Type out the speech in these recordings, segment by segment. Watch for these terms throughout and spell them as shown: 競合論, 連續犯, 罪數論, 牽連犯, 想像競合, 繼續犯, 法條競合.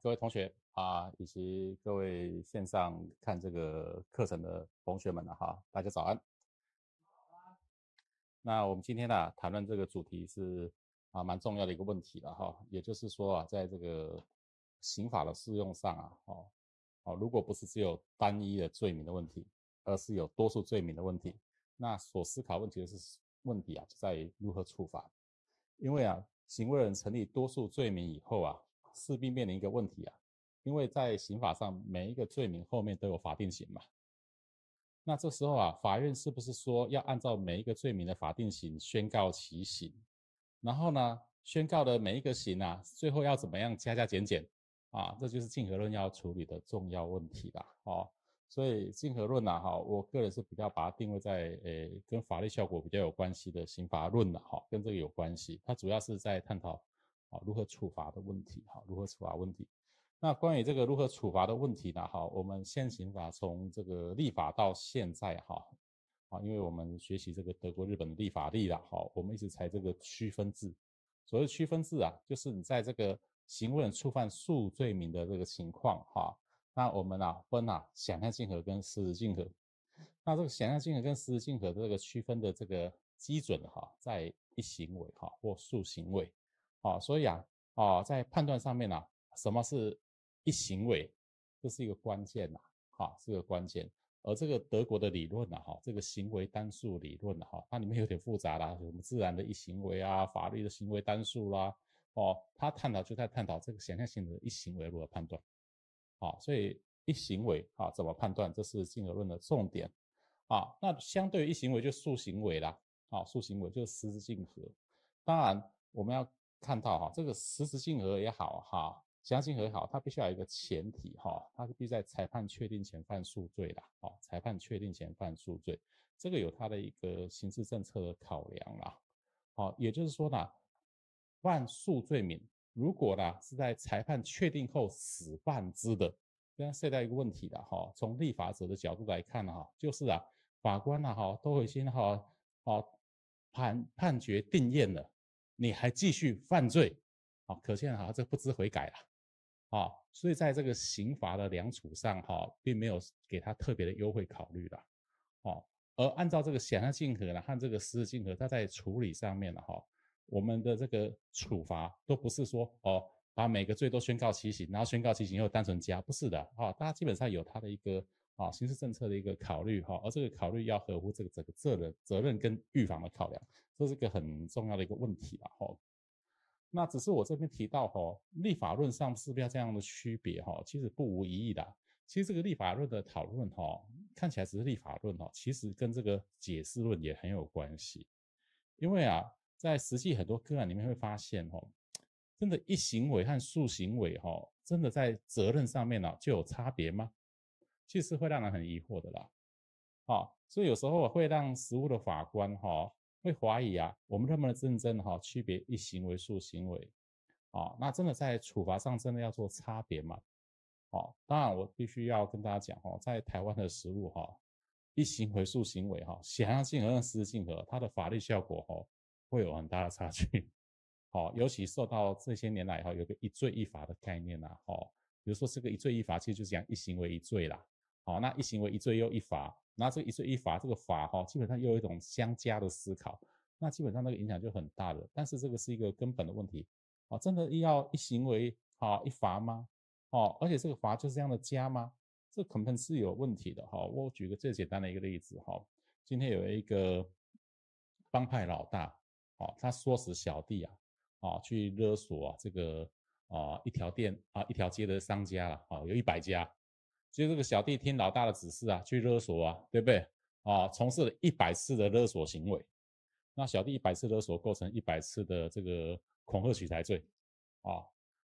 各位同学以及各位线上看这个课程的同学们大家早安。那我们今天谈论这个主题是蛮重要的一个问题了也就是说在这个刑法的适用上如果不是只有单一的罪名的问题，而是有多数罪名的问题，那所思考问题的是就在于如何处罚。因为行为人成立多数罪名以后势必面临一个问题因为在刑法上每一个罪名后面都有法定刑嘛。那这时候法院是不是说要按照每一个罪名的法定刑宣告其刑，然后呢宣告的每一个刑最后要怎么样加加减减这就是竞合论要处理的重要问题啦所以竞合论我个人是比较把它定位在跟法律效果比较有关系的刑法论跟这个有关系，它主要是在探讨如何处罚的问题那关于这个如何处罚的问题呢我们现行法从这个立法到现在因为我们学习这个德国日本的立法例我们一直采这个区分制。所谓区分制就是你在这个行为人触犯数罪名的这个情况那我们分想象竞合跟实质竞合。那这个想象竞合跟实质竞合的这个区分的这个基准在一行为或数行为。所以在判断上面什么是一行为，这是一个关键是一个关键。而这个德国的理论这个行为单数理论它里面有点复杂啦，什么自然的一行为法律的行为单数啦它探讨就在探讨这个想象性的一行为如何判断。所以一行为怎么判断，这是竞合论的重点那相对于一行为就数行为啦数行为就是实质竞合。当然我们要看到这个实质竞合也好想象竞合也好，它必须要有一个前提它必须在裁判确定前犯数罪啦裁判确定前犯数罪，这个有它的一个刑事政策的考量啦也就是说犯数罪名如果是在裁判确定后死犯之的，这样涉及到一个问题啦从立法者的角度来看就是法官都已经判决定验了，你还继续犯罪可见这不知悔改了所以在这个刑罚的量处上并没有给他特别的优惠考虑了而按照这个想象竞合和这个实质竞合，它在处理上面我们的这个处罚都不是说把每个罪都宣告其刑，然后宣告其刑又单纯加，不是的它基本上有它的一个刑事政策的一个考虑而这个考虑要合乎这个整个责任跟预防的考量，这是一个很重要的一个问题那只是我这边提到立法论上是不是要这样的区别其实不无疑义的。其实这个立法论的讨论看起来只是立法论其实跟这个解释论也很有关系。因为在实际很多个案里面会发现真的一行为和数行为真的在责任上面就有差别吗？其实会让人很疑惑的啦。所以有时候会让实务的法官会怀疑我们认不能认真区别一行为数行为那真的在处罚上真的要做差别吗？当然我必须要跟大家讲在台湾的实务一行为数行为想象竞合跟实质竞合，它的法律效果会有很大的差距尤其受到这些年来有个一罪一罚的概念比如说这个一罪一罚其实就是讲一行为一罪啦那一行为一罪又一罚，那这个一罪一罚这个罚基本上又有一种相加的思考，那基本上那个影响就很大了。但是这个是一个根本的问题真的要一行为一罚吗而且这个罚就是这样的加吗？这可能是有问题的我举个最简单的一个例子今天有一个帮派老大他唆使小弟去勒索这个一条店一条街的商家有100家，所以这个小弟听老大的指示去勒索对不对从事了100次的勒索行为，那小弟100次勒索构成100次的这个恐吓取财罪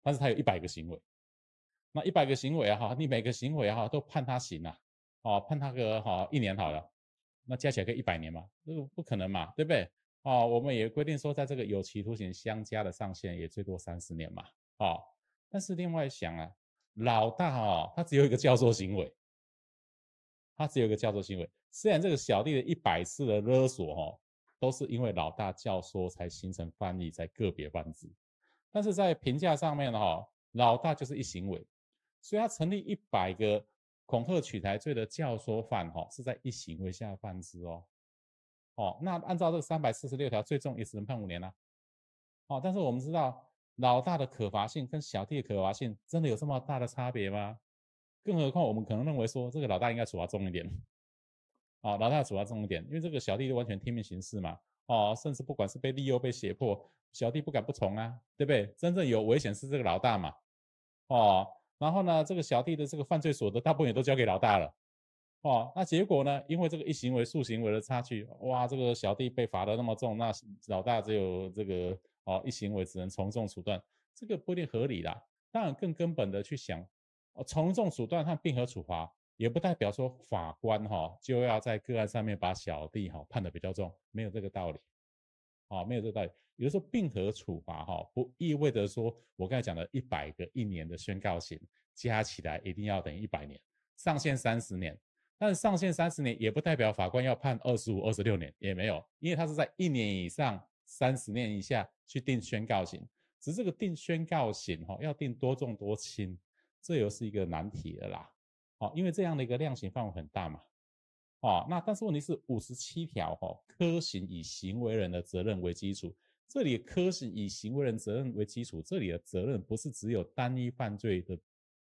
但是他有100个行为，那100个行为你每个行为都判他刑判他个1年好了，那加起来可以100年嘛，这个不可能嘛对不对我们也规定说在这个有期徒刑相加的上限也最多30年嘛但是另外想老大他只有一个教唆行为，虽然这个小弟的100次的勒索都是因为老大教唆才形成犯意才个别犯之，但是在评价上面老大就是一行委，所以他成立100个恐吓取财罪的教唆犯是在一行为下犯之哦。那按照这个346条，最重也只能判5年啦。但是我们知道老大的可罚性跟小弟的可罚性真的有这么大的差别吗？更何况我们可能认为说这个老大应该处罚重一点。老大处罚重一点，因为这个小弟就完全听命行事嘛。甚至不管是被利诱被胁迫，小弟不敢不从啊，对不对？真正有危险是这个老大嘛。然后呢，这个小弟的这个犯罪所得大部分也都交给老大了。那结果呢，因为这个一行为数行为的差距，哇，这个小弟被罚得那么重，那老大只有这个一行为只能从重处断，这个不一定合理啦。当然更根本的去想，从重处断和并合处罚也不代表说法官就要在个案上面把小弟判得比较重，没有这个道理。没有这个道理。有的时候并合处罚不意味着说我刚才讲的100个1年的宣告刑加起来一定要等于100年，上限30年。但是上限30年也不代表法官要判25、26年，也没有，因为他是在1年以上30年以下去定宣告刑。只是这个定宣告刑要定多重多轻，这又是一个难题了啦。因为这样的一个量刑范围很大嘛。那但是问题是57条科刑以行为人的责任为基础，这里科刑以行为人责任为基础，这里的责任不是只有单一犯罪的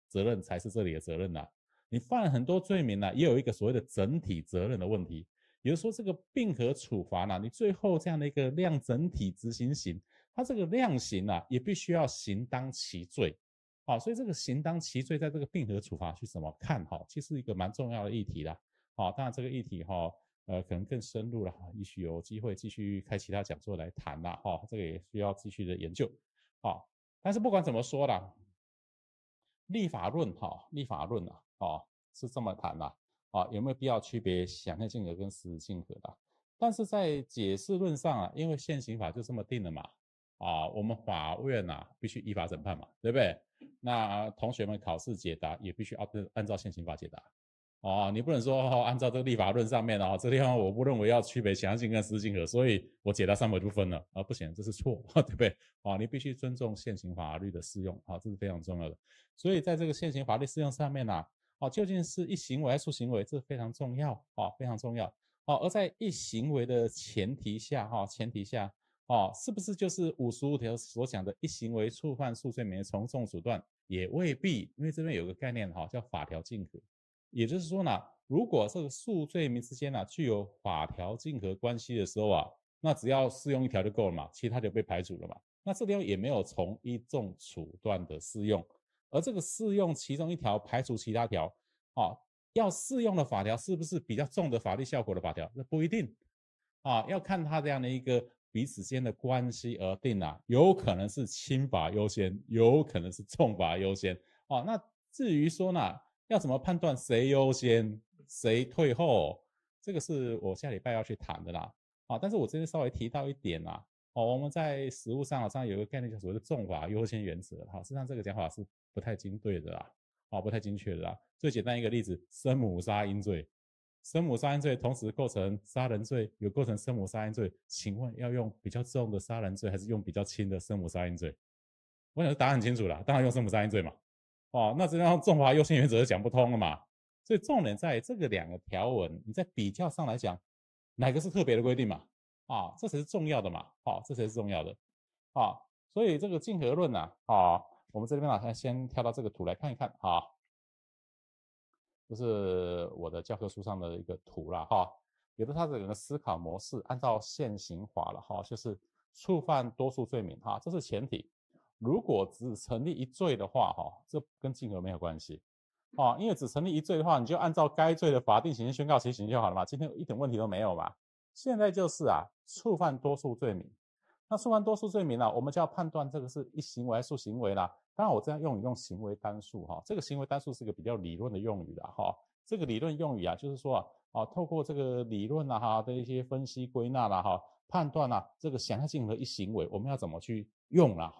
责任才是这里的责任啦。你犯很多罪名也有一个所谓的整体责任的问题，也就是说这个并合处罚你最后这样的一个量整体执行刑，它这个量刑也必须要刑当其罪。所以这个刑当其罪在这个并合处罚去怎么看其实是一个蛮重要的议题啦。当然这个议题可能更深入啦，也许有机会继续开其他讲座来谈啦。这个也需要继续的研究。但是不管怎么说啦，立法论是这么谈啦。有没有必要区别想象竞合跟实质竞合啦？但是在解释论上因为现行法就这么定了嘛。我们法院必须依法审判嘛，对不对？那同学们考试解答也必须按照现行法解答。你不能说按照这个立法论上面这地方我不认为要区别想象性跟实质竞合，所以我解答300就分了。不行，这是错，对不对？你必须尊重现行法律的适用，这是非常重要的。所以在这个现行法律适用上面究竟是一行为还是数行为，这非常重要，非常重要。而在一行为的前提下是不是就是55条所讲的一行为触犯数罪名的从重处断，也未必，因为这边有个概念叫法条竞合。也就是说呢，如果这个数罪名之间具有法条竞合关系的时候那只要适用一条就够了嘛，其他就被排除了嘛。那这地方也没有从一重处断的适用，而这个适用其中一条排除其他条要适用的法条是不是比较重的法律效果的法条，那不一定要看它这样的一个彼此间的关系而定有可能是轻法优先，有可能是重法优先那至于说呢要怎么判断谁优先谁退后，这个是我下礼拜要去谈的啦。但是我这边稍微提到一点啦。我们在实务上好像有一个概念叫所谓的重法优先原则。事实上这个讲法是不太精对的啦。不太精确的啦。最简单一个例子，生母杀婴罪。生母杀婴罪同时构成杀人罪，有构成生母杀婴罪，请问要用比较重的杀人罪还是用比较轻的生母杀婴罪？我想答案很清楚啦，当然用生母杀婴罪嘛。那这样重罚优先原则讲不通了嘛。所以重点在这个两个条文，你在比较上来讲，哪个是特别的规定嘛？这才是重要的嘛。这才是重要的。所以这个竞合论我们这边先跳到这个图来看一看这是我的教科书上的一个图啦有的它的整个思考模式，按照现行法了就是触犯多数罪名这是前提。如果只成立一罪的话这跟竞合没有关系因为只成立一罪的话，你就按照该罪的法定刑宣告其刑就好了嘛，今天一点问题都没有嘛。现在就是触犯多数罪名，那触犯多数罪名我们就要判断这个是一行为还是数行为啦。当然我这样用语用行为单数这个行为单数是一个比较理论的用语啦这个理论用语就是说透过这个理论的一些分析归纳啦判断这个想象竞合一行为我们要怎么去用啦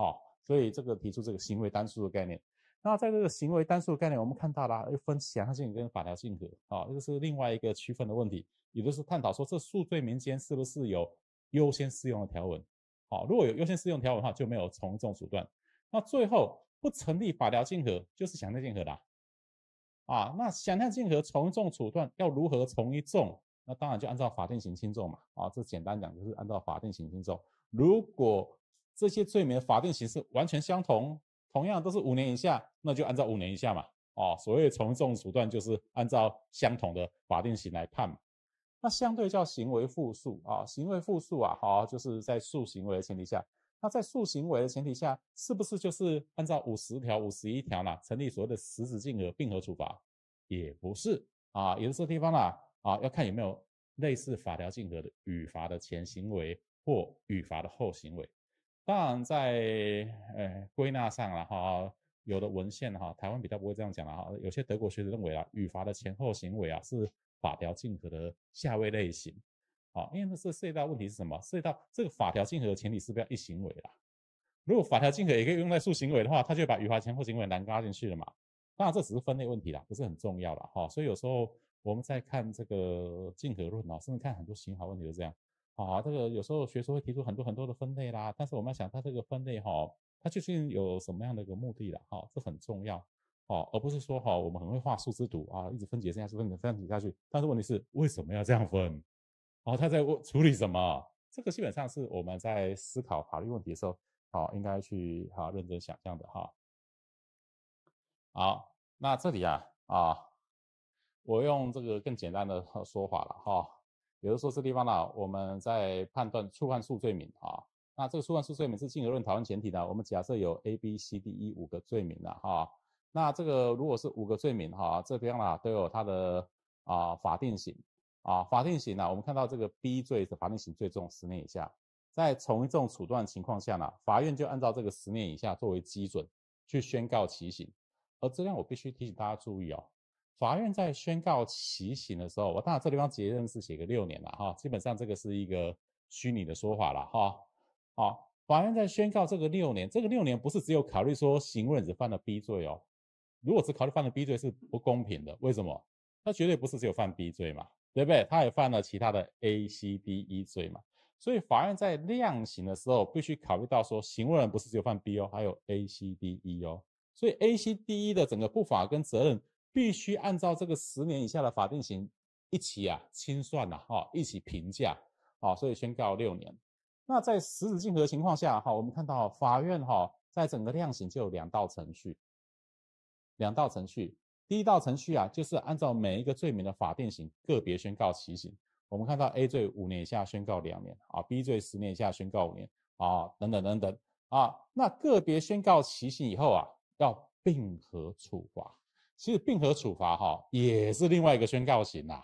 所以这个提出这个行为单数的概念。那在这个行为单数的概念，我们看到了分想象性跟法条竞合这是另外一个区分的问题，也就是探讨说这数罪名间是不是有优先适用的条文如果有优先适用条文的话，就没有从重处断。那最后不成立法条竞合，就是想象竞合啦。啊，那想象竞合从一重处断要如何从一重？那当然就按照法定刑轻重嘛。啊，这简单讲就是按照法定刑轻重。如果这些罪名的法定刑是完全相同，同样都是5年以下，那就按照5年以下嘛。哦，所谓从重处断就是按照相同的法定刑来判嘛。那相对叫行为复数啊，行为复数啊，好，就是在数行为的前提下。那在数行为的前提下，是不是就是按照50条、51条啦，成立所谓的实质竞合并合处罚？也不是啊，也是这地方啦啊，要看有没有类似法条竞合的与罚的前行为或与罚的后行为。当然在归纳上啦哈，有的文献哈，台湾比较不会这样讲啦哈，有些德国学者认为啦，与罚的前后行为啊是法条竞合的下位类型。好，因为这涉及到问题是什么？涉及到这个法条竞合的前提是不是要一行为啦？如果法条竞合也可以用在数行为的话，他就把与罚前后行为栏拉进去了嘛。当然这只是分类问题啦，不是很重要啦哈、哦。所以有时候我们在看这个竞合论啊，甚至看很多刑法问题都这样。啊，这个有时候学说会提出很多的分类啦，但是我们要想它这个分类哈、哦，它究竟有什么样的一个目的啦？哈、哦，这很重要。哦，而不是说哈、哦，我们很会画树枝图啊，一直分解分解下去。但是问题是为什么要这样分？哦，他在处理什么？这个基本上是我们在思考法律问题的时候，好、哦，应该去好、哦、认真想象的哈、哦。好，那这里啊，我用这个更简单的说法了哈、哦，也就是说这地方呢、啊，我们在判断触犯数罪名啊、哦，那这个触犯数罪名是竞合论讨论前提呢，我们假设有 A、B、C、D、E 5个罪名了哈、哦，那这个如果是5个罪名哈、哦，这地方呢、啊、都有它的法定刑。啊，法定刑啊，我们看到这个 B 罪的法定刑最重10年以下，在从一重处断情况下呢，法院就按照这个10年以下作为基准去宣告其刑。而这边我必须提醒大家注意哦，法院在宣告其刑的时候，我当然这地方结论是写个6年了哈，基本上这个是一个虚拟的说法了哈。好，法院在宣告这个6年，这个6年不是只有考虑说行为人只犯了 B 罪哦，如果只考虑犯了 B 罪是不公平的，为什么？那绝对不是只有犯 B 罪嘛。对不对？他也犯了其他的 A、C、D、E 罪嘛，所以法院在量刑的时候必须考虑到说，行为人不是只有犯 B 哦，还有 A、C、D、E 哦，所以 A、C、D、E 的整个不法跟责任必须按照这个10年以下的法定刑一起啊清算呐、啊，哈、哦，一起评价，啊、哦，所以宣告6年。那在实质竞合的情况下，哈、哦，我们看到法院哈、哦、在整个量刑就有2道程序。第一道程序啊，就是按照每一个罪名的法定刑个别宣告其刑。我们看到 A 罪5年以下宣告2年啊 ，B 罪10年以下宣告5年啊，等等啊。那个别宣告其刑以后啊，要并合处罚。其实并合处罚哈、啊，也是另外一个宣告刑啊，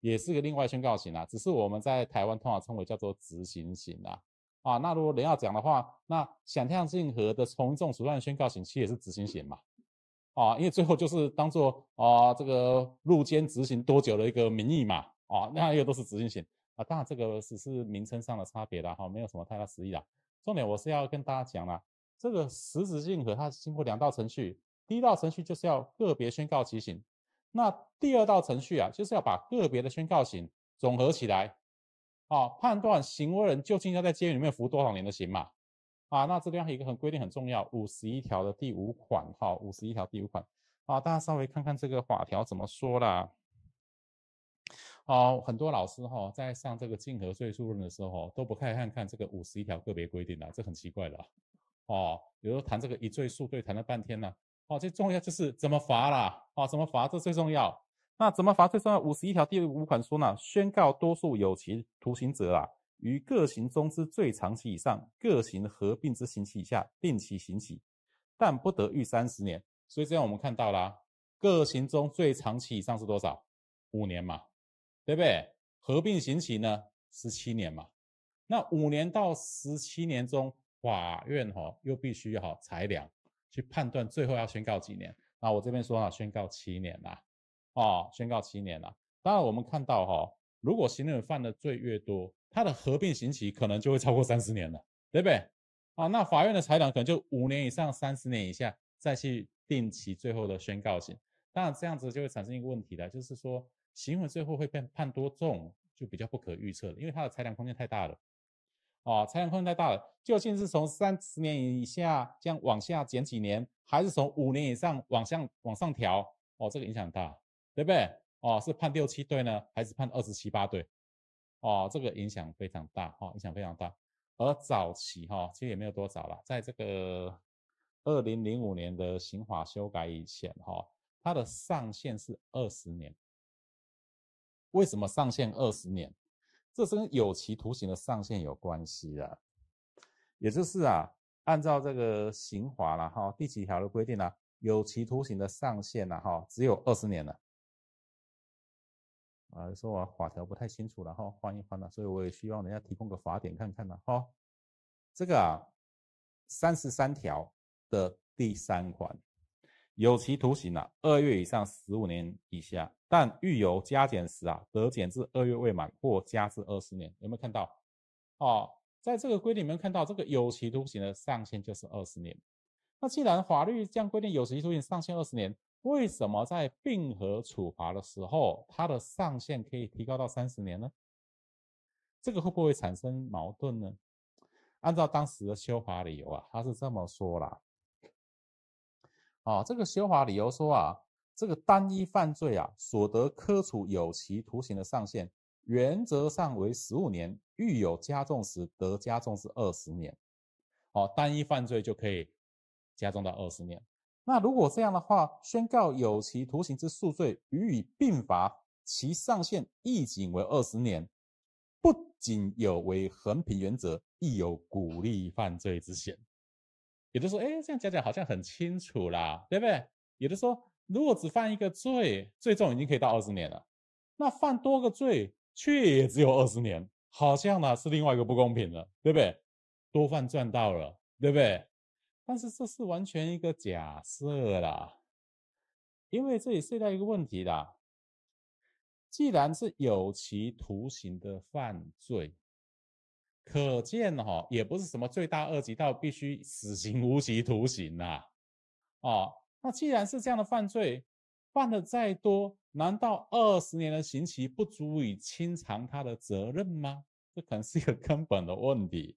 也是个另外宣告刑啊，只是我们在台湾通常称为叫做执行刑啊。啊，那如果人要讲的话，那想象竞合的从一重处断宣告刑，其实也是执行刑嘛。啊，因为最后就是当做这个入监执行多久的一个名义嘛，啊，那又都是执行刑啊，当然这个只是名称上的差别啦，哈、啊，没有什么太大实意啦。重点我是要跟大家讲啦，这个实质竞合它经过2道程序，第1道程序就是要个别宣告其刑，那第2道程序啊，就是要把个别的宣告刑总合起来，啊，判断行为人究竟要在监狱里面服多少年的刑嘛。啊，那这地方一个规定很重要，51条的第5款，哈、哦，51条第5款，啊，大家稍微看看这个法条怎么说啦。哦，很多老师哈、哦、在上这个竞合罪数论的时候，都不太看这个51条个别规定啦，这很奇怪啦。哦，有时候谈这个一罪数罪谈了半天啦，哦，最重要就是怎么罚啦，哦，怎么罚这最重要。那怎么罚最重要？51条第5款说呢，宣告多数有期徒刑者啊。于各刑中之最长期以上，各刑合并之刑期以下，定期刑期，但不得逾30年。所以这样我们看到啦，各刑中最长期以上是多少？5年嘛，对不对？合并刑期呢，17年嘛。那5年到17年中，法院哈、哦、又必须哈裁量去判断最后要宣告几年。那我这边说啊，宣告7年啦，哦，宣告7年啦。当然我们看到哈、哦，如果行人犯的罪越多，他的合并刑期可能就会超过30年了，对不对？啊，那法院的裁量可能就5年以上、30年以下，再去定其最后的宣告刑。当然，这样子就会产生一个问题了，就是说，行为最后会被判多重，就比较不可预测了，因为他的裁量空间太大了。啊，财产困难太大了，究竟是从30年以下这样往下减几年，还是从5年以上往上调？哦，这个影响很大，对不对？哦，是判6、7对呢，还是判27、8对？哦，这个影响非常大，哦，影响非常大。而早期哈、哦，其实也没有多早了，在这个2005年的刑法修改以前哈、哦，它的上限是20年。为什么上限20年？这是跟有期徒刑的上限有关系啊。也就是啊，按照这个刑法啦哈第几条的规定啦、啊，有期徒刑的上限啦哈只有20年了。啊，说我法条不太清楚了哈，翻一翻了，所以我也希望人家提供个法典看看了哈。这个啊，33条的第3款，有期徒刑啊，2月以上15年以下，但狱由加减时啊，得减至2月未满或加至20年，有没有看到？哦，在这个规定里面看到这个有期徒刑的上限就是20年。那既然法律这样规定有期徒刑上限20年。为什么在并合处罚的时候，它的上限可以提高到30年呢？这个会不会产生矛盾呢？按照当时的修法理由啊，他是这么说啦。哦，这个修法理由说啊，这个单一犯罪啊，所得科处有期徒刑的上限，原则上为15年，遇有加重时，得加重至20年。哦，单一犯罪就可以加重到20年。那如果这样的话，宣告有期徒刑之数罪予以并罚，其上限亦仅为20年，不仅有违衡平原则，亦有鼓励犯罪之嫌。也就是说，哎，这样讲好像很清楚啦，对不对？也就是说，如果只犯一个罪，最重已经可以到20年了，那犯多个罪却也只有20年，好像呢是另外一个不公平了，对不对？多犯赚到了，对不对？但是这是完全一个假设啦，因为这里涉及到一个问题啦。既然是有期徒刑的犯罪，可见哈、哦、也不是什么罪大恶极到必须死刑无期徒刑啦、啊。哦，那既然是这样的犯罪，犯的再多，难道20年的刑期不足以清偿他的责任吗？这可能是一个根本的问题，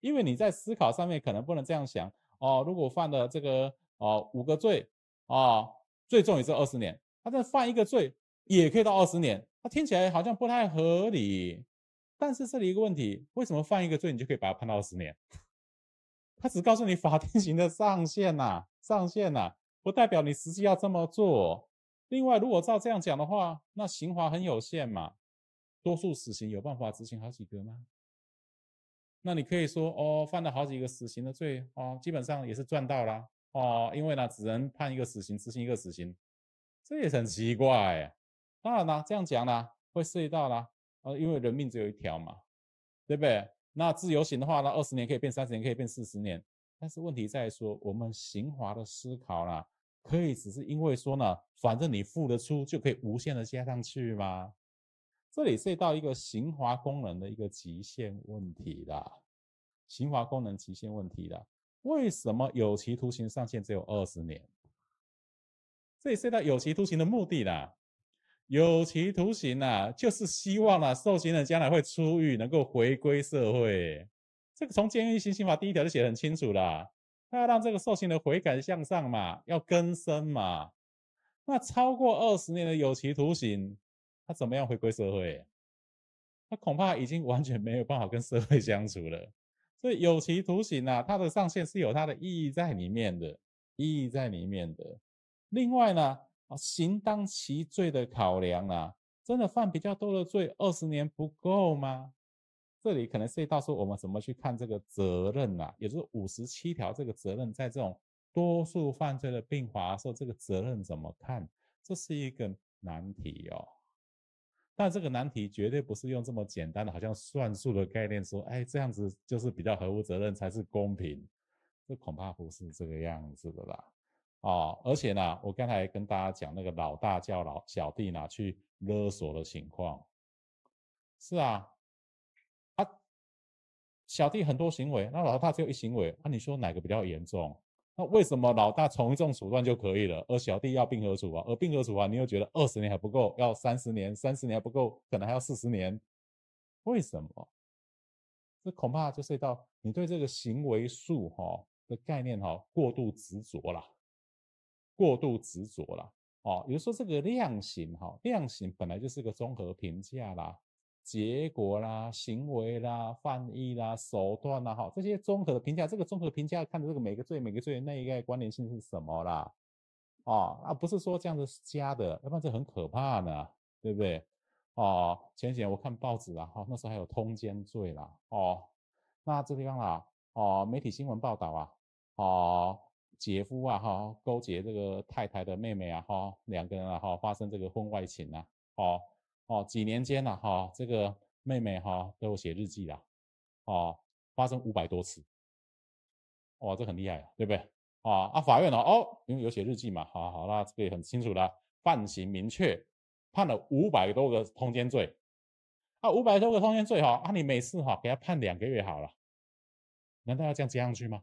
因为你在思考上面可能不能这样想。哦，如果犯了这个5个罪，哦，最重也是20年，他再犯一个罪也可以到20年，他听起来好像不太合理。但是这里一个问题，为什么犯一个罪你就可以把它判到20年？他只告诉你法定刑的上限呐，不代表你实际要这么做。另外，如果照这样讲的话，那刑罚很有限嘛，多数死刑有办法执行好几个吗？那你可以说哦，犯了好几个死刑的罪哦，基本上也是赚到啦哦，因为呢只能判一个死刑，执行一个死刑，这也很奇怪哎。当然啦，这样讲啦会涉及到啦，因为人命只有一条嘛，对不对？那自由刑的话呢，20年可以变30年，可以变40年。但是问题在说，我们刑法的思考啦，可以只是因为说呢，反正你付得出就可以无限的加上去吗？这里涉及到一个刑罚功能的一个极限问题啦，为什么有期徒刑上限只有20年？这里涉及到有期徒刑的目的啦，有期徒刑啊，就是希望啦，受刑人将来会出狱，能够回归社会。这个从监狱刑法第1条就写得很清楚啦，他要让这个受刑人悔改向上嘛，要更生嘛。那超过20年的有期徒刑，他怎么样回归社会？他恐怕已经完全没有办法跟社会相处了。所以有期徒刑啊，它的上限是有它的意义在里面的，另外呢，刑当其罪的考量啊，真的犯比较多的罪，20年不够吗？这里可能涉及到说我们怎么去看这个责任啊，也就是57条这个责任，在这种多数犯罪的并罚的时候，这个责任怎么看？这是一个难题哦。但这个难题绝对不是用这么简单的好像算术的概念说，哎，这样子就是比较合乎责任才是公平，这恐怕不是这个样子的啦。哦，而且呢，我刚才跟大家讲那个老大叫老小弟呢去勒索的情况，是啊，小弟很多行为，那老大只有一行为，那你说哪个比较严重？那为什么老大从一种手段就可以了，而小弟要并合处罚？而并合处罚，你又觉得20年还不够，要30年，30年还不够，可能还要40年，为什么？这恐怕就是到你对这个行为术的概念过度执着啦，过度执着啦。比如说这个量刑，量刑本来就是个综合评价啦，结果啦、行为啦、犯意啦、手段啦，这些综合的评价，这个综合评价看的这个每个罪的内在关联性是什么啦？不是说这样子加的，要不然这很可怕呢，对不对？前几年我看报纸啦，那时候还有通奸罪啦，那这地方啦，媒体新闻报道啊，姐夫啊，勾结这个太太的妹妹啊，两个人啊，发生这个婚外情啊，几年间啊，这个妹妹都有写日记啦，发生500多次，哇，这很厉害啊，对不对？法院因为有写日记嘛，好，那这个也很清楚啦，犯行明确。判了500多个通奸罪，500多个通奸罪你每次给他判2个月好了，难道要这样加上去吗？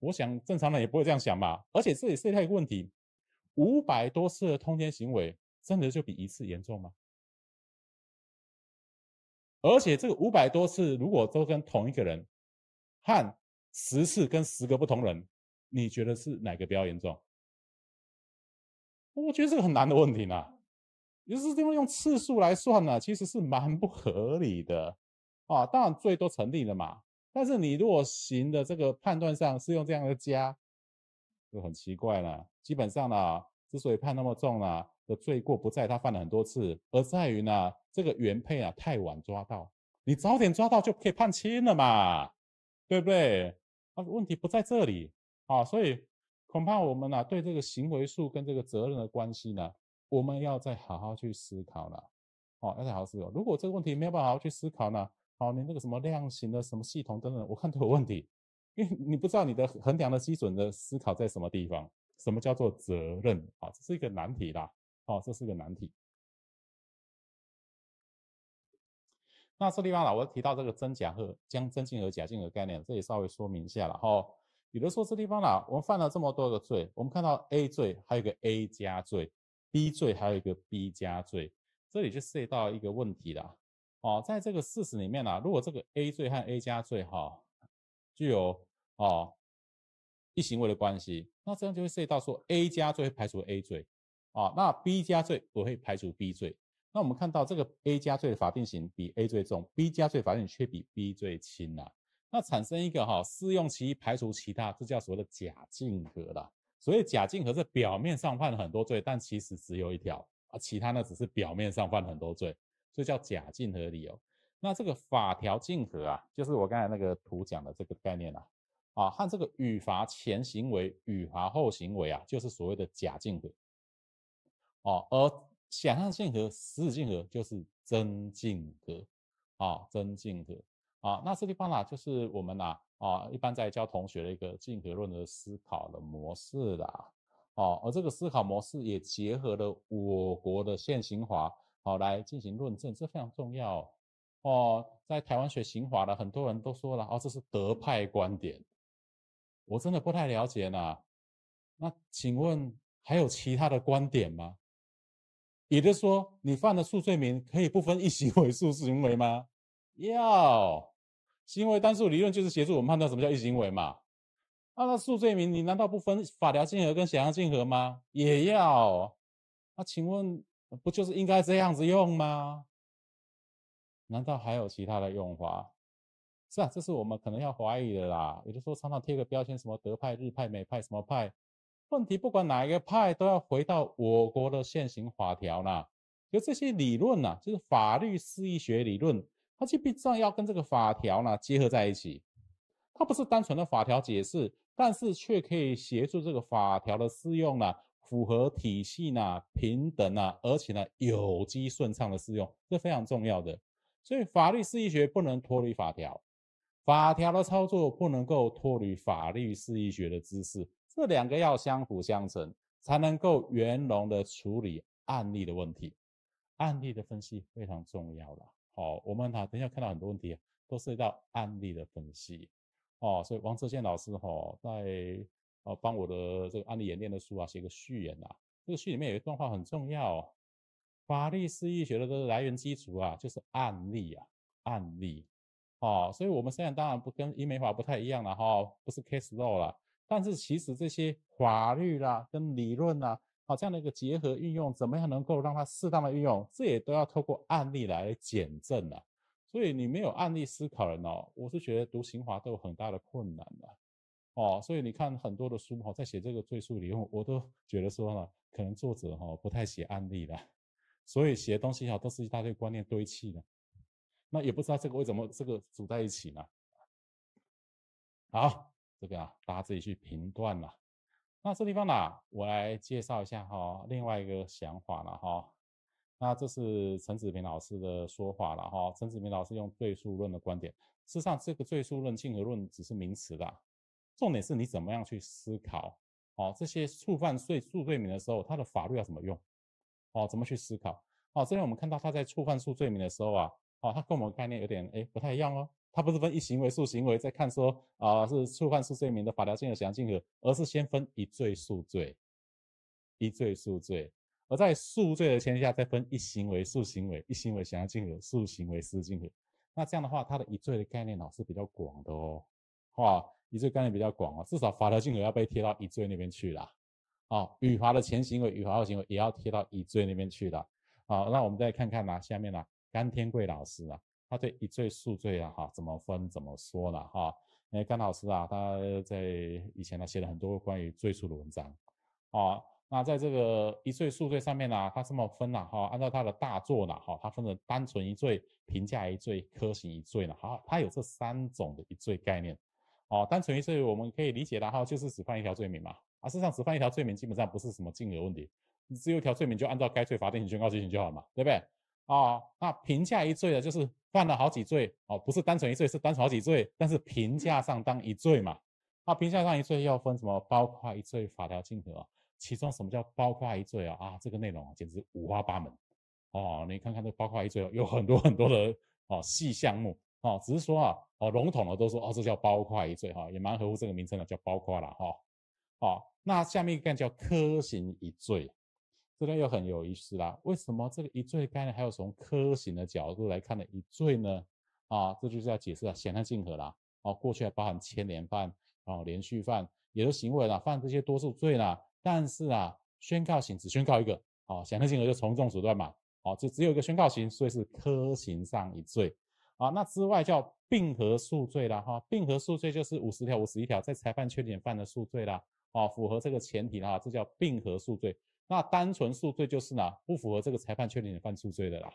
我想正常人也不会这样想吧。而且这也是一个问题，500多次的通奸行为，真的就比一次严重吗？而且这个500多次，如果都跟同一个人，和10次跟10个不同人，你觉得是哪个比较严重？我觉得这个很难的问题呢，也就是用次数来算呢，其实是蛮不合理的当然罪都成立了嘛，但是你如果刑的这个判断上是用这样的加，就很奇怪了。基本上呢，之所以判那么重呢，的罪过不在他犯了很多次，而在于呢这个原配啊太晚抓到，你早点抓到就可以判轻了嘛，对不对？问题不在这里所以。恐怕我们对这个行为术跟这个责任的关系呢，我们要再好好去思考了，要再好好思考。如果这个问题没有办法好好去思考呢，你那个什么量刑的什么系统等等，我看都有问题，因为你不知道你的衡量的基准的思考在什么地方，什么叫做责任这是一个难题啦，这是一个难题。那这地方啦，我提到这个真进和假进和概念，这里稍微说明一下了比如说这地方啦，我们犯了这么多个罪，我们看到 A 罪还有一个 A 加罪， B 罪还有一个 B 加罪，这里就涉及到一个问题啦。在这个事实里面啦，如果这个 A 罪和 A 加罪具有一行为的关系，那这样就会涉及到说 A 加罪会排除 A 罪，那 B 加罪我会排除 B 罪。那我们看到这个 A 加罪的法定刑比 A 罪重， B 加罪法定刑却比 B 罪轻啦。那产生一个适用其一排除其他，这叫所谓的假竞合啦。所以假竞合是表面上犯了很多罪，但其实只有一条，其他呢只是表面上犯了很多罪，所以叫假竞合理由。那这个法条竞合就是我刚才那个图讲的这个概念和这个与罚前行为、与罚后行为就是所谓的假竞合而想象竞合、实质竞合就是真竞合真竞合。那这地方啦，就是我们一般在教同学的一个竞合论的思考的模式啦。而这个思考模式也结合了我国的现行法来进行论证，这非常重要。在台湾学刑法的很多人都说了这是德派观点，我真的不太了解呢。那请问还有其他的观点吗？也就是说，你犯的数罪名可以不分一行为、数行为吗？要行为单数理论就是协助我们判断什么叫一行为嘛。那数罪名你难道不分法条竞合跟想象竞合吗？也要。请问不就是应该这样子用吗？难道还有其他的用法？是这是我们可能要怀疑的啦。也就是说，常常贴个标签，什么德派、日派、美派什么派，问题不管哪一个派都要回到我国的现行法条啦。就这些理论就是法律释义学理论。它基本上要跟这个法条呢结合在一起，它不是单纯的法条解释，但是却可以协助这个法条的适用呢，符合体系呢、平等呢，而且呢有机顺畅的适用，这非常重要的。所以法律释义学不能脱离法条，法条的操作不能够脱离法律释义学的知识，这两个要相辅相成，才能够圆融的处理案例的问题。案例的分析非常重要了。我们等一下看到很多问题都涉及到案例的分析所以王哲宪老师在帮我的这个案例演练的书写个序言这个序里面有一段话很重要法律释义学的来源基础就是案例案例哦，所以我们虽然当然不跟英美法不太一样了哈，不是 case law 啦，但是其实这些法律啦跟理论啦，好这样的一个结合运用，怎么样能够让它适当的运用，这也都要透过案例来检证啦。所以你没有案例思考人哦，我是觉得读刑法都有很大的困难啦。哦，所以你看很多的书哈，在写这个罪诉理论，我都觉得说呢，可能作者哈不太写案例啦，所以写的东西哈都是一大堆观念堆砌的。那也不知道这个为什么这个组在一起呢？好，这个啊，大家自己去评断啦。那这地方呢、啊，我来介绍一下哈、哦，另外一个想法了哈、哦。那这是陈子平老师的说法了哈、哦。陈子平老师用罪诉论的观点，事实上这个罪诉论、竞合论只是名词啦，重点是你怎么样去思考哦，这些触犯罪数罪名的时候，它的法律要怎么用？哦，怎么去思考？哦，这边我们看到他在触犯数罪名的时候啊。哦，它跟我们概念有点不太一样哦。它不是分一行为、数行为，在看说啊、是触犯数罪名的法条竞合、想象竞合，而是先分一罪数罪，一罪数罪，而在数罪的前提下再分一行为、数行为、一行为想象竞合、数行为私竞合。那这样的话，它的一罪的概念是比较广的哦。哇，一罪概念比较广哦，至少法条竞合要被贴到一罪那边去啦。哦，与罚的前行为、与罚后行为也要贴到一罪那边去啦。好、哦，那我们再看看啦、啊，下面啦、啊。甘天贵老师啊，他对一罪数罪啊哈怎么分怎么说了哈？因为甘老师啊，他在以前呢写了很多关于罪数的文章，哦，那在这个一罪数罪上面呢、啊，他这么分了、啊、哈，按照他的大作呢哈，他分了单纯一罪、评价一罪、科刑一罪呢，好，他有这三种的一罪概念，哦，单纯一罪我们可以理解的哈，就是只犯一条罪名嘛，啊，事实上只犯一条罪名基本上不是什么竞合问题，只有一条罪名就按照该罪法定刑宣告罪行就好嘛，对不对？哦，那评价一罪的就是犯了好几罪哦，不是单纯一罪，是单纯好几罪，但是评价上当一罪嘛。那评价上一罪要分什么？包括一罪、法条竞合、哦，其中什么叫包括一罪啊、哦？啊，这个内容简直五花八门哦。你看看这包括一罪、哦、有很多很多的哦细项目哦，只是说啊哦笼统的都说哦这叫包括一罪哈、哦，也蛮合乎这个名称的，叫包括啦哈。哦，那下面一个叫科刑一罪。这个又很有意思啦，为什么这个一罪概念还有从科刑的角度来看的一罪呢？啊，这就是要解释啊，想象竞合啦，哦、啊，过去还包含牵连犯、哦、啊，连续犯，也就是行为啦，犯这些多数罪啦，但是啊，宣告刑只宣告一个，哦、啊，想象竞合就从重处断嘛，哦、啊，就只有一个宣告刑，所以是科刑上一罪，啊，那之外叫并合数罪啦，哈、啊，并合数罪就是50条、51条在裁判缺点犯的数罪啦，哦、啊，符合这个前提啦，这叫并合数罪。那单纯数罪就是呢，不符合这个裁判确定前犯数罪的啦，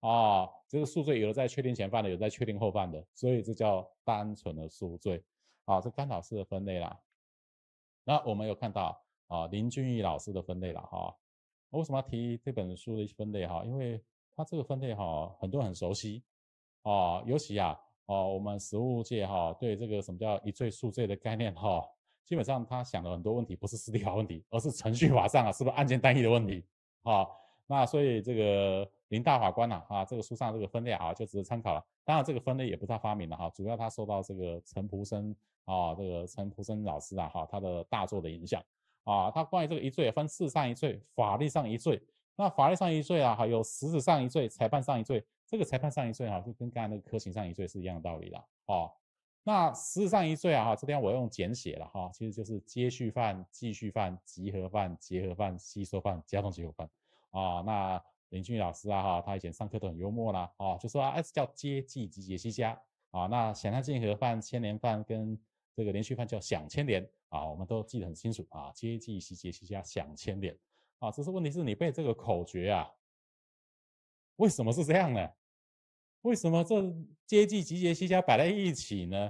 哦，这个数罪有的在确定前犯的，有的在确定后犯的，所以这叫单纯的数罪，啊，这甘老师的分类啦。那我们有看到啊，林俊逸老师的分类啦，哈，我为什么要提这本书的分类哈？因为他这个分类哈，很多人很熟悉，哦，尤其啊，哦，我们实务界哈，对这个什么叫一罪数罪的概念哈。基本上他想的很多问题不是司法问题，而是程序法上啊，是不是案件单一的问题啊？那所以这个林大法官呐 啊，这个书上这个分类啊，就值得参考了。当然这个分类也不是他发明的哈、啊，主要他受到这个陈蒲生啊，这个陈蒲生老师啊哈、啊、他的大作的影响啊。他关于这个一罪分事上一罪、法律上一罪。那法律上一罪啊，还有实质上一罪、裁判上一罪。这个裁判上一罪啊，就跟刚才那个科刑上一罪是一样的道理啦啊。那实质上一罪啊，这地方我用简写了哈，其实就是接续犯、继续犯、集合犯、结合犯、吸收犯、加重结合犯啊。那林俊老师啊哈，他以前上课都很幽默啦啊，就说啊，叫接继集结西加啊。那想象竞合犯、牵连犯跟这个连续犯叫想牵连啊，我们都记得很清楚啊，接继集结西加想牵连啊。只是问题是你背这个口诀啊，为什么是这样呢？为什么这接继集结西加摆在一起呢？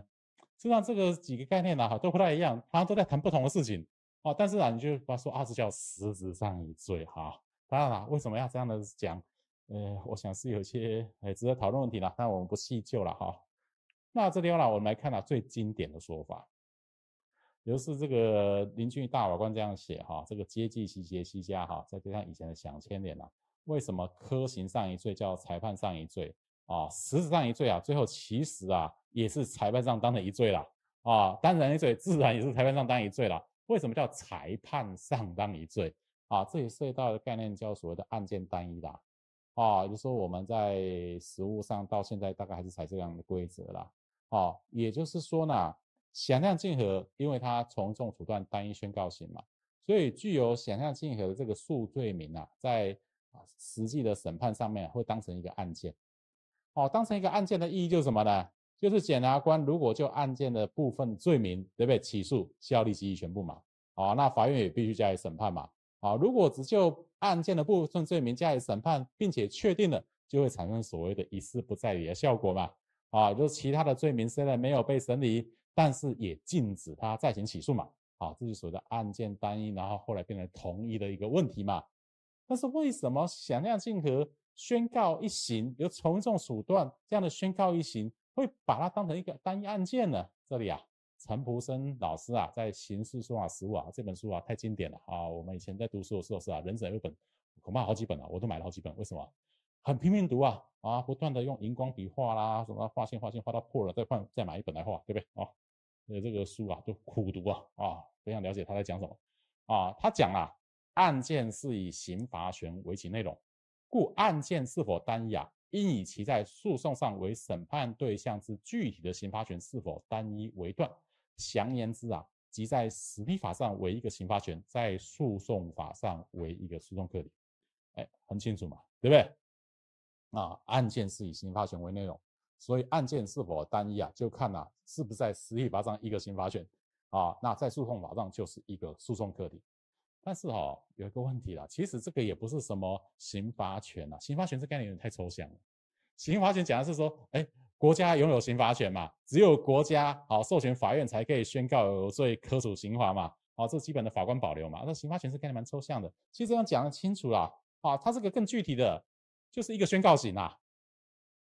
实际上这个几个概念啊都不太一样，好像都在谈不同的事情哦。但是啊，你就把它说啊，这叫实质上一罪哈、啊。当然啦，为什么要这样的讲？我想是有些值得讨论问题啦，但我们不细究了哈、啊。那这地方啦，我们来看啦、啊、最经典的说法，也就是这个林俊大法官这样写哈、啊，这个接继集结西加哈，再加上以前的想牵连啦、啊，为什么科刑上一罪叫裁判上一罪？啊、哦，实质上一罪啊，最后其实啊也是裁判上当的一罪啦，啊、哦，当然一罪自然也是裁判上当一罪啦。为什么叫裁判上当一罪啊？这里涉及到的概念叫所谓的案件单一啦，啊，也就是说我们在实务上到现在大概还是采这样的规则啦。啊，也就是说呢，想象竞合，因为它从重处断单一宣告刑嘛，所以具有想象竞合的这个数罪名啊，在实际的审判上面会当成一个案件。哦，当成一个案件的意义就是什么呢？就是检察官如果就案件的部分罪名，对不对？起诉、效力及全部嘛。哦，那法院也必须加以审判嘛。哦，如果只就案件的部分罪名加以审判，并且确定了，就会产生所谓的一事不再理的效果嘛。啊，就是其他的罪名虽然没有被审理，但是也禁止他再行起诉嘛。啊，这就是所谓的案件单一，然后后来变成同一的一个问题嘛。但是为什么想象竞合宣告一刑，由从重处断这样的宣告一刑，会把它当成一个单一案件呢？这里啊，陈蒲生老师啊，在《刑事诉法实务》啊这本书啊，太经典了啊！我们以前在读书的时候是啊，人手有一本，恐怕好几本啊，我都买了好几本。为什么？很拼命读啊啊，不断的用荧光笔画啦，什么画线画线画到破了，再买一本来画，对不对啊？这个书啊，都苦读啊啊，非常了解他在讲什么啊。他讲啊，案件是以刑罚权为其内容。故案件是否单一啊，应以其在诉讼上为审判对象之具体的刑罚权是否单一为断。详言之啊，即在实体法上为一个刑罚权，在诉讼法上为一个诉讼客体。哎，很清楚嘛，对不对？啊，案件是以刑罚权为内容，所以案件是否单一啊，就看啊是不是在实体法上一个刑罚权啊，那在诉讼法上就是一个诉讼客体。但是哦，有一个问题啦，其实这个也不是什么刑罚权啦，刑罚权这概念有点太抽象了。刑罚权讲的是说，哎，国家拥有刑罚权嘛，只有国家哦授权法院才可以宣告有罪科处刑罚嘛，哦，这基本的法官保留嘛。那刑罚权这概念蛮抽象的，其实这样讲得清楚啦，啊，它这个更具体的就是一个宣告刑啦，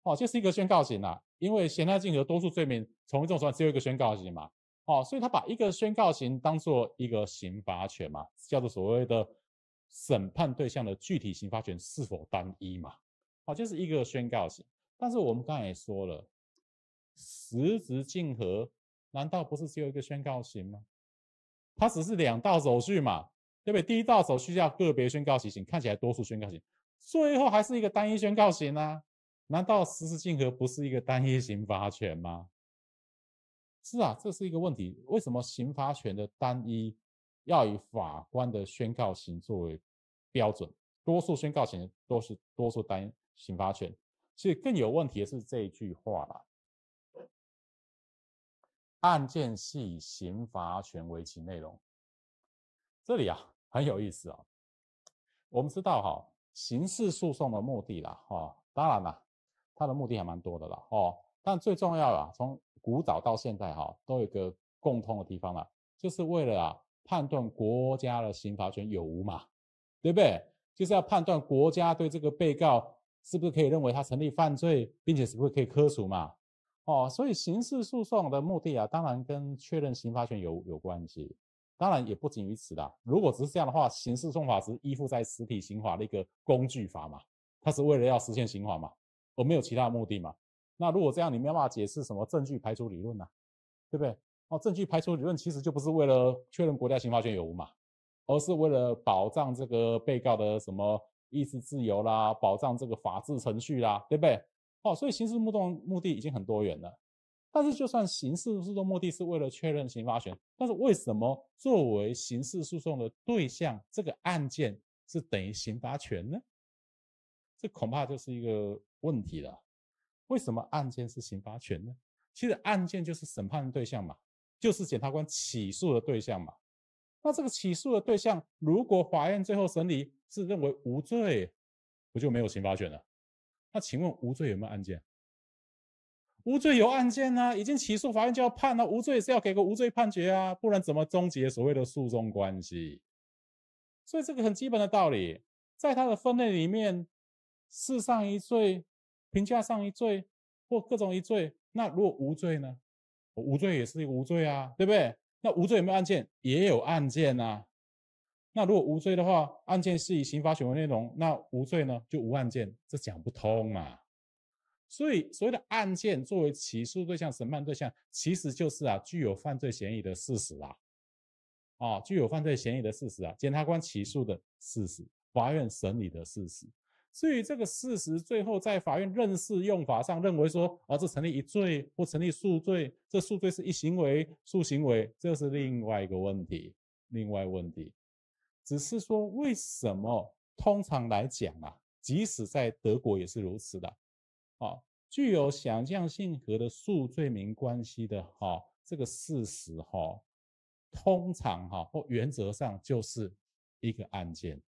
哦，就是一个宣告刑啦，因为想象竞合多数罪名从重处断只有一个宣告刑嘛。哦，所以他把一个宣告刑当做一个刑罚权嘛，叫做所谓的审判对象的具体刑罚权是否单一嘛？哦，就是一个宣告刑。但是我们刚才也说了，实质竞合难道不是只有一个宣告刑吗？它只是两道手续嘛，对不对？第一道手续叫个别宣告其刑，看起来多数宣告刑，最后还是一个单一宣告刑啊？难道实质竞合不是一个单一刑罚权吗？是啊，这是一个问题。为什么刑罚权的单一要以法官的宣告刑作为标准？多数宣告刑都是多数单一刑罚权。其实更有问题的是这一句话啦：案件是以刑罚权为其内容。这里啊很有意思啊、哦。我们知道哈、哦，刑事诉讼的目的啦，哈、哦，当然啦，它的目的还蛮多的啦，哦，但最重要啦，从古早到现在哈，都有一个共通的地方啦，就是为了啊判断国家的刑罚权有无嘛，对不对？就是要判断国家对这个被告是不是可以认为他成立犯罪，并且是不是可以科处嘛。哦，所以刑事诉讼的目的啊，当然跟确认刑罚权有关系，当然也不仅于此啦。如果只是这样的话，刑事诉讼法只依附在实体刑法的一个工具法嘛，它是为了要实现刑法嘛，而没有其他的目的嘛。那如果这样，你没有办法解释什么证据排除理论啊，对不对？哦，证据排除理论其实就不是为了确认国家刑罚权有无嘛，而是为了保障这个被告的什么意识自由啦，保障这个法治程序啦，对不对？哦，所以刑事诉讼目的已经很多元了。但是就算刑事诉讼目的是为了确认刑罚权，但是为什么作为刑事诉讼的对象，这个案件是等于刑罚权呢？这恐怕就是一个问题了。为什么案件是刑罚权呢？其实案件就是审判的对象嘛，就是检察官起诉的对象嘛。那这个起诉的对象，如果法院最后审理是认为无罪，不就没有刑罚权了？那请问无罪有没有案件？无罪有案件啊，已经起诉法院就要判了，无罪是要给个无罪判决啊，不然怎么终结所谓的诉讼关系？所以这个很基本的道理，在它的分类里面，事上一罪、评价上一罪或各种一罪，那如果无罪呢？无罪也是一个无罪啊，对不对？那无罪有没有案件？也有案件啊。那如果无罪的话，案件是以刑罚权为内容，那无罪呢就无案件，这讲不通嘛。所以所谓的案件作为起诉对象、审判对象，其实就是啊具有犯罪嫌疑的事实啊，具有犯罪嫌疑的事实啊，检察官起诉的事实，法院审理的事实。所以这个事实最后在法院认识用法上认为说，这成立一罪或成立数罪，这数罪是一行为、数行为，这是另外一个问题，另外问题。只是说为什么通常来讲啊，即使在德国也是如此的，具有想象性和的数罪名关系的这个事实通常或原则上就是一个案件。